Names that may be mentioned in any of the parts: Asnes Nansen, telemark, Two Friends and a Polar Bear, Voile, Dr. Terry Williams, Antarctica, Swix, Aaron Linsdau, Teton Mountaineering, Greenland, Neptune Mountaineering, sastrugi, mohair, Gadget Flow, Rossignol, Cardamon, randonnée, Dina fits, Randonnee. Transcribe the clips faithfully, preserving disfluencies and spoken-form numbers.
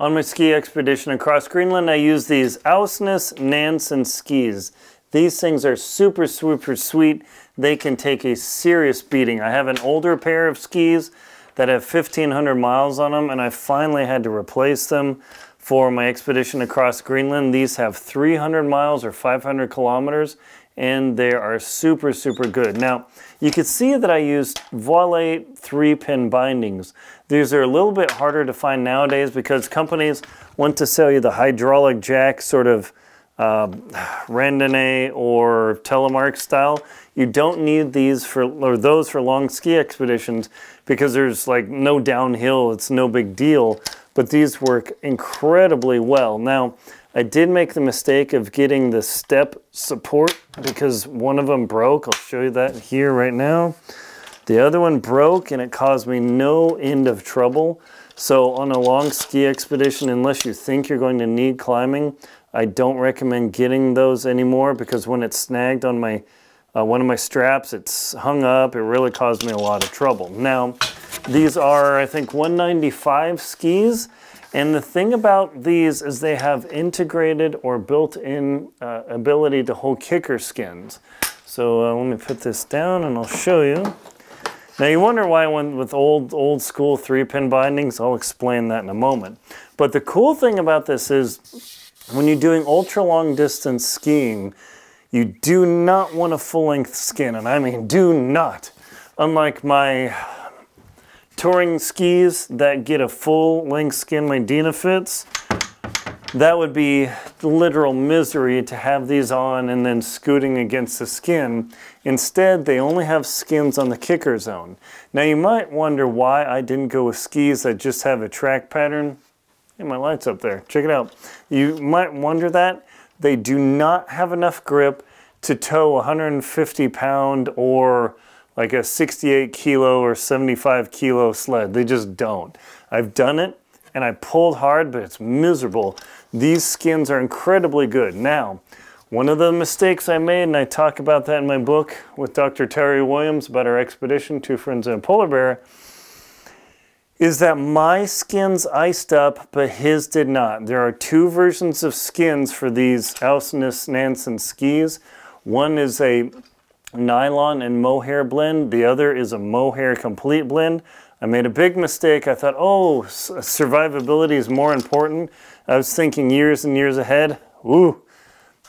On my ski expedition across Greenland, I used these Asnes Nansen skis. These things are super, super sweet. They can take a serious beating. I have an older pair of skis that have fifteen hundred miles on them, and I finally had to replace them for my expedition across Greenland. These have three hundred miles or five hundred kilometers, and they are super, super good. Now, you can see that I used Voile three-pin bindings. These are a little bit harder to find nowadays because companies want to sell you the hydraulic jack sort of uh, Randonnee or telemark style. You don't need these for, or those for long ski expeditions because there's like no downhill, it's no big deal, but these work incredibly well. Now, I did make the mistake of getting the step support because one of them broke. I'll show you that here right now. The other one broke and it caused me no end of trouble. So on a long ski expedition, unless you think you're going to need climbing, I don't recommend getting those anymore because when it snagged on my uh, one of my straps, it's hung up. It really caused me a lot of trouble. Now, these are, I think, one ninety-five skis. And the thing about these is they have integrated or built-in uh, ability to hold kicker skins. So uh, let me put this down and I'll show you. Now you wonder why I went with old, old school three-pin bindings. I'll explain that in a moment. But the cool thing about this is when you're doing ultra-long distance skiing, you do not want a full-length skin, and I mean do not. Unlike my touring skis that get a full length skin, my Dina fits, that would be literal misery to have these on and then scooting against the skin. Instead, they only have skins on the kicker zone. Now you might wonder why I didn't go with skis that just have a track pattern. Hey, my light's up there, check it out. You might wonder that. They do not have enough grip to tow one hundred fifty pound or like a sixty-eight kilo or seventy-five kilo sled. They just don't. I've done it and I pulled hard, but it's miserable. These skins are incredibly good. Now, one of the mistakes I made, and I talk about that in my book with Doctor Terry Williams about our expedition, Two Friends and a Polar Bear, is that my skins iced up, but his did not. There are two versions of skins for these Asnes Nansen skis. One is a nylon and mohair blend. The other is a mohair complete blend. I made a big mistake. I thought, oh, survivability is more important. I was thinking years and years ahead. Ooh,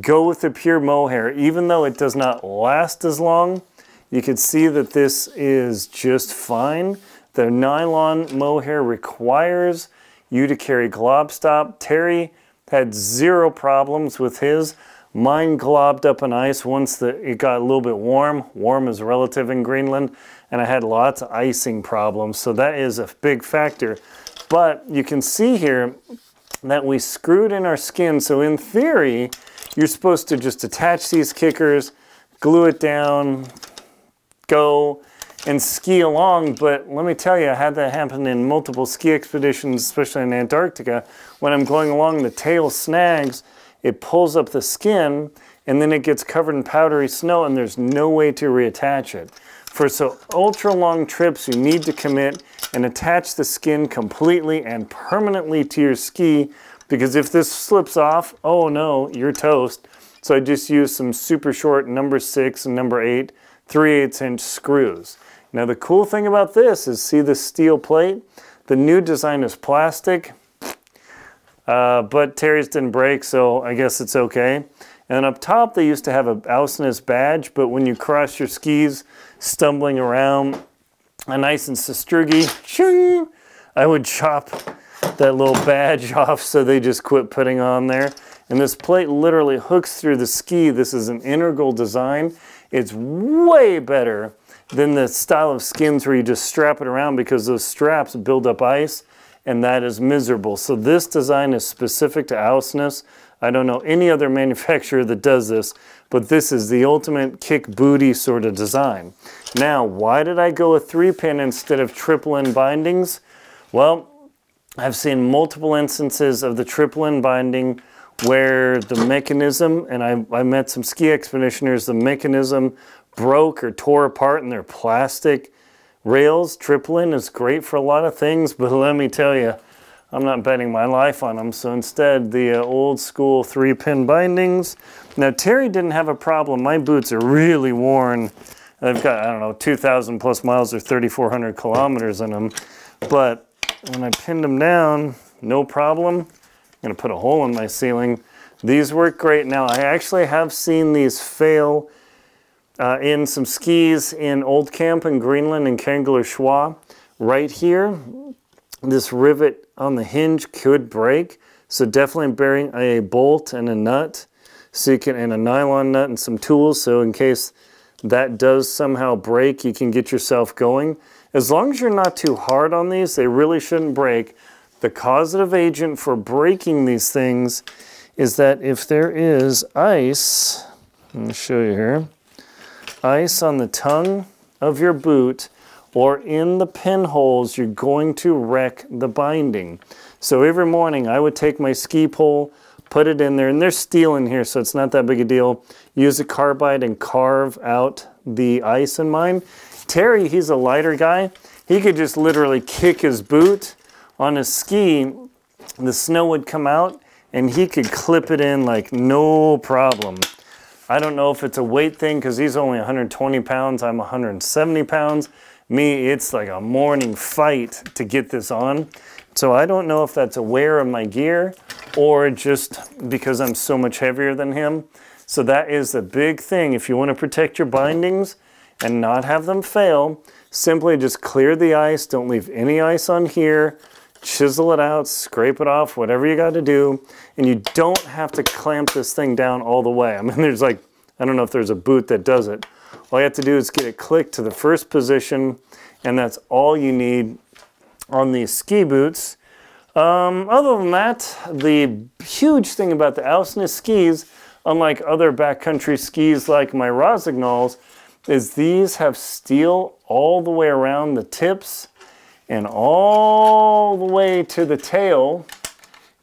go with the pure mohair. Even though it does not last as long, you can see that this is just fine. The nylon mohair requires you to carry glob stop. Terry had zero problems with his. Mine globbed up in ice once the, it got a little bit warm. Warm is relative in Greenland, and I had lots of icing problems, so that is a big factor. But you can see here that we screwed in our skin, so in theory, you're supposed to just attach these kickers, glue it down, go, and ski along, but let me tell you, I had that happen in multiple ski expeditions, especially in Antarctica. When I'm going along, the tail snags, it pulls up the skin, and then it gets covered in powdery snow, and there's no way to reattach it. For so ultra-long trips, you need to commit and attach the skin completely and permanently to your ski, because if this slips off, oh no, you're toast. So I just used some super short number six and number eight, three eighths inch screws. Now the cool thing about this is, see this steel plate? The new design is plastic. Uh, but Terry's didn't break, so I guess it's okay. And up top, they used to have a Asnes badge, but when you cross your skis, stumbling around, a nice and sastrugi, I would chop that little badge off, so they just quit putting on there. And this plate literally hooks through the ski. This is an integral design. It's way better than the style of skins where you just strap it around, because those straps build up ice, and that is miserable. So this design is specific to Asnes. I don't know any other manufacturer that does this, but this is the ultimate kick booty sort of design. Now, why did I go with three pin instead of triple N bindings? Well, I've seen multiple instances of the triple N binding where the mechanism, and I, I met some ski expeditioners, the mechanism broke or tore apart and they're plastic rails. Triple N is great for a lot of things, but let me tell you, I'm not betting my life on them. So instead, the uh, old school three pin bindings. Now Terry didn't have a problem. My boots are really worn. They've got, I don't know, two thousand plus miles or thirty-four hundred kilometers in them. But when I pinned them down, no problem. I'm gonna put a hole in my ceiling. These work great. Now I actually have seen these fail uh, in some skis in Old Camp in Greenland and Kangalar Schwa. Right here, this rivet on the hinge could break. So definitely bearing a bolt and a nut, so you can, and a nylon nut and some tools. So in case that does somehow break, you can get yourself going. As long as you're not too hard on these, they really shouldn't break. The causative agent for breaking these things is that if there is ice, let me show you here, ice on the tongue of your boot or in the pinholes, you're going to wreck the binding. So every morning I would take my ski pole, put it in there, and there's steel in here, so it's not that big a deal. Use a carbide and carve out the ice in mine. Terry, he's a lighter guy. He could just literally kick his boot on his ski. The snow would come out, and he could clip it in like no problem. I don't know if it's a weight thing, because he's only one hundred twenty pounds, I'm one hundred seventy pounds. Me, it's like a morning fight to get this on. So I don't know if that's a wear of my gear or just because I'm so much heavier than him. So that is the big thing. If you want to protect your bindings and not have them fail, simply just clear the ice. Don't leave any ice on here. Chisel it out, scrape it off, whatever you got to do. And you don't have to clamp this thing down all the way. I mean, there's like, I don't know if there's a boot that does it. All you have to do is get it clicked to the first position, and that's all you need on these ski boots. Um, other than that, the huge thing about the Asnes skis, unlike other backcountry skis like my Rossignol's, is these have steel all the way around the tips and all the way to the tail.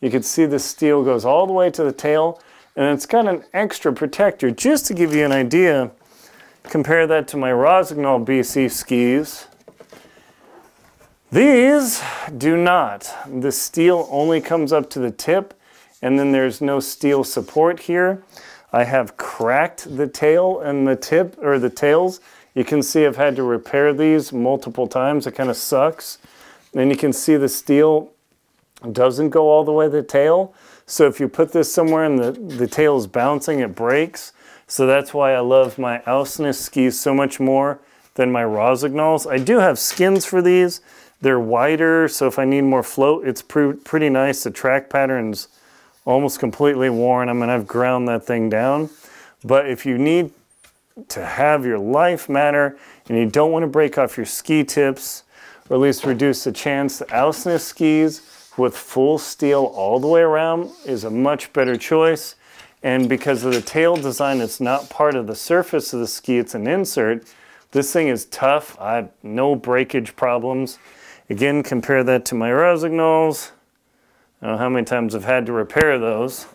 You can see the steel goes all the way to the tail, and it's got an extra protector. Just to give you an idea, compare that to my Rossignol B C skis. These do not. The steel only comes up to the tip, and then there's no steel support here. I have cracked the tail and the tip, or the tails. You can see I've had to repair these multiple times. It kind of sucks. And you can see the steel doesn't go all the way to the tail. So if you put this somewhere and the, the tail's bouncing, it breaks. So that's why I love my Asnes skis so much more than my Rossignol's. I do have skins for these. They're wider, so if I need more float, it's pre pretty nice. The track pattern's almost completely worn. I mean, I've ground that thing down. But if you need to have your life matter and you don't want to break off your ski tips, or at least reduce the chance, the Asnes skis with full steel all the way around is a much better choice. And because of the tail design, it's not part of the surface of the ski, it's an insert. This thing is tough. I have no breakage problems. Again, compare that to my Rossignol's. I don't know how many times I've had to repair those.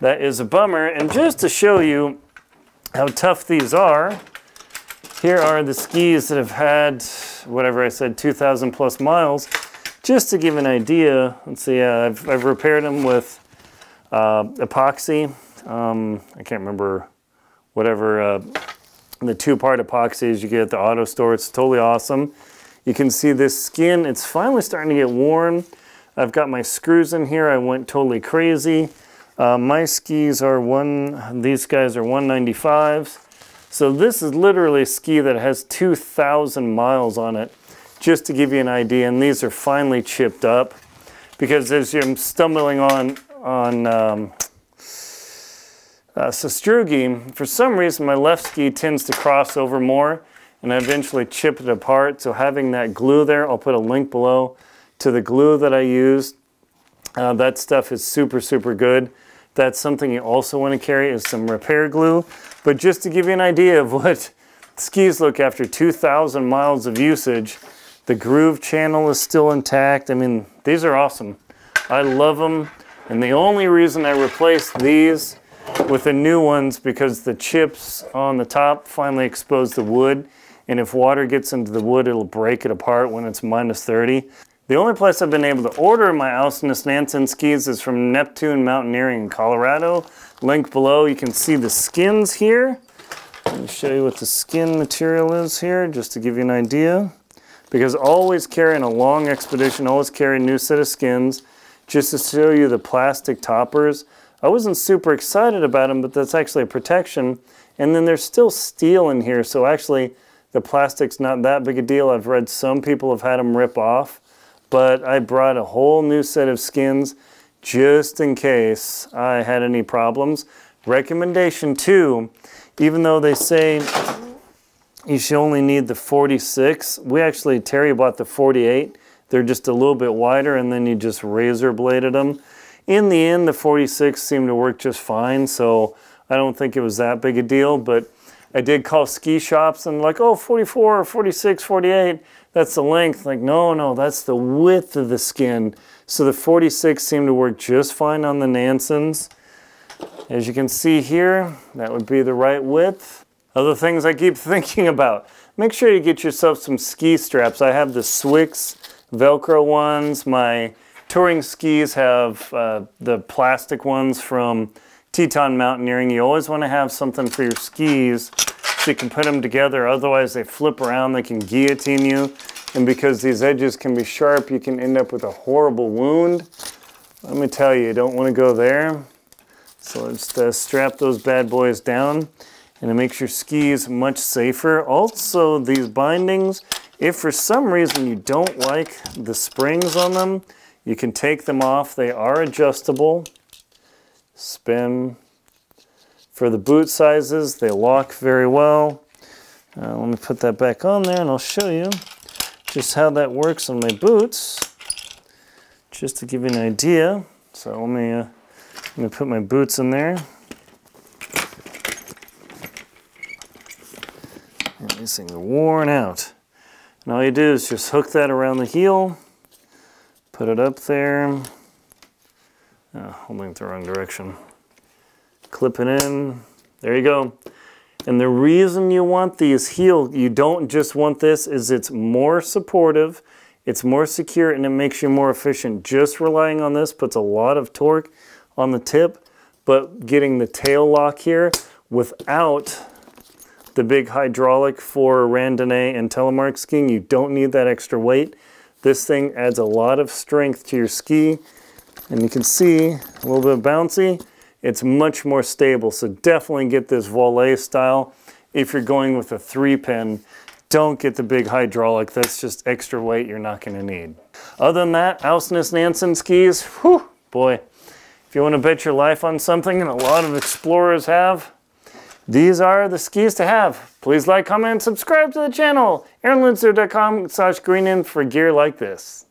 That is a bummer. And just to show you how tough these are, here are the skis that have had, whatever I said, two thousand plus miles. Just to give an idea, let's see, uh, I've, I've repaired them with Uh, epoxy, um, I can't remember whatever uh, the two-part epoxy is you get at the auto store. It's totally awesome. You can see this skin, it's finally starting to get worn. I've got my screws in here. I went totally crazy. Uh, my skis are one, these guys are one ninety-fives. So this is literally a ski that has two thousand miles on it, just to give you an idea. And these are finally chipped up, because as you're stumbling on on um, uh, sastrugi, for some reason my left ski tends to cross over more, and I eventually chip it apart. So having that glue there, I'll put a link below to the glue that I used. Uh, that stuff is super, super good. That's something you also want to carry, is some repair glue. But just to give you an idea of what skis look after two thousand miles of usage, the groove channel is still intact. I mean, these are awesome. I love them. And the only reason I replaced these with the new ones, because the chips on the top finally expose the wood. And if water gets into the wood, it'll break it apart when it's minus thirty. The only place I've been able to order my Asnes Nansen skis is from Neptune Mountaineering in Colorado. Link below, you can see the skins here. Let me show you what the skin material is here, just to give you an idea. Because always carry in a long expedition, always carry a new set of skins, just to show you the plastic toppers. I wasn't super excited about them, but that's actually a protection. And then there's still steel in here, so actually the plastic's not that big a deal. I've read some people have had them rip off. But I brought a whole new set of skins just in case I had any problems. Recommendation two, even though they say you should only need the forty-six, we actually, Terry bought the forty-eight. They're just a little bit wider and then you just razor bladed them. In the end, the forty-six seemed to work just fine, so I don't think it was that big a deal, but I did call ski shops and like, oh, forty-four, or forty-six, forty-eight, that's the length. Like, no, no, that's the width of the skin. So the forty-six seemed to work just fine on the Nansens. As you can see here, that would be the right width. Other things I keep thinking about. Make sure you get yourself some ski straps. I have the Swix Velcro ones. My touring skis have uh, the plastic ones from Teton Mountaineering. You always want to have something for your skis so you can put them together, otherwise they flip around, they can guillotine you, and because these edges can be sharp, you can end up with a horrible wound. Let me tell you, you don't want to go there. So let's uh, strap those bad boys down, and it makes your skis much safer. Also, these bindings, if for some reason you don't like the springs on them, you can take them off. They are adjustable. Spin. For the boot sizes, they lock very well. Uh, let me put that back on there and I'll show you just how that works on my boots, just to give you an idea. So let me, uh, let me put my boots in there. And these things are worn out. And all you do is just hook that around the heel, put it up there. Uh, holding it the wrong direction. Clip it in. There you go. And the reason you want these heel, you don't just want this, is it's more supportive, it's more secure, and it makes you more efficient. Just relying on this puts a lot of torque on the tip, but getting the tail lock here without the big hydraulic for randonnée and telemark skiing, you don't need that extra weight. This thing adds a lot of strength to your ski. And you can see, a little bit bouncy, it's much more stable. So definitely get this Voile style. If you're going with a three pin, don't get the big hydraulic. That's just extra weight you're not gonna need. Other than that, Asnes Nansen skis, whew, boy. If you wanna bet your life on something, and a lot of explorers have, these are the skis to have. Please like, comment, and subscribe to the channel. Aaron Linsdau dot com slash greenland for gear like this.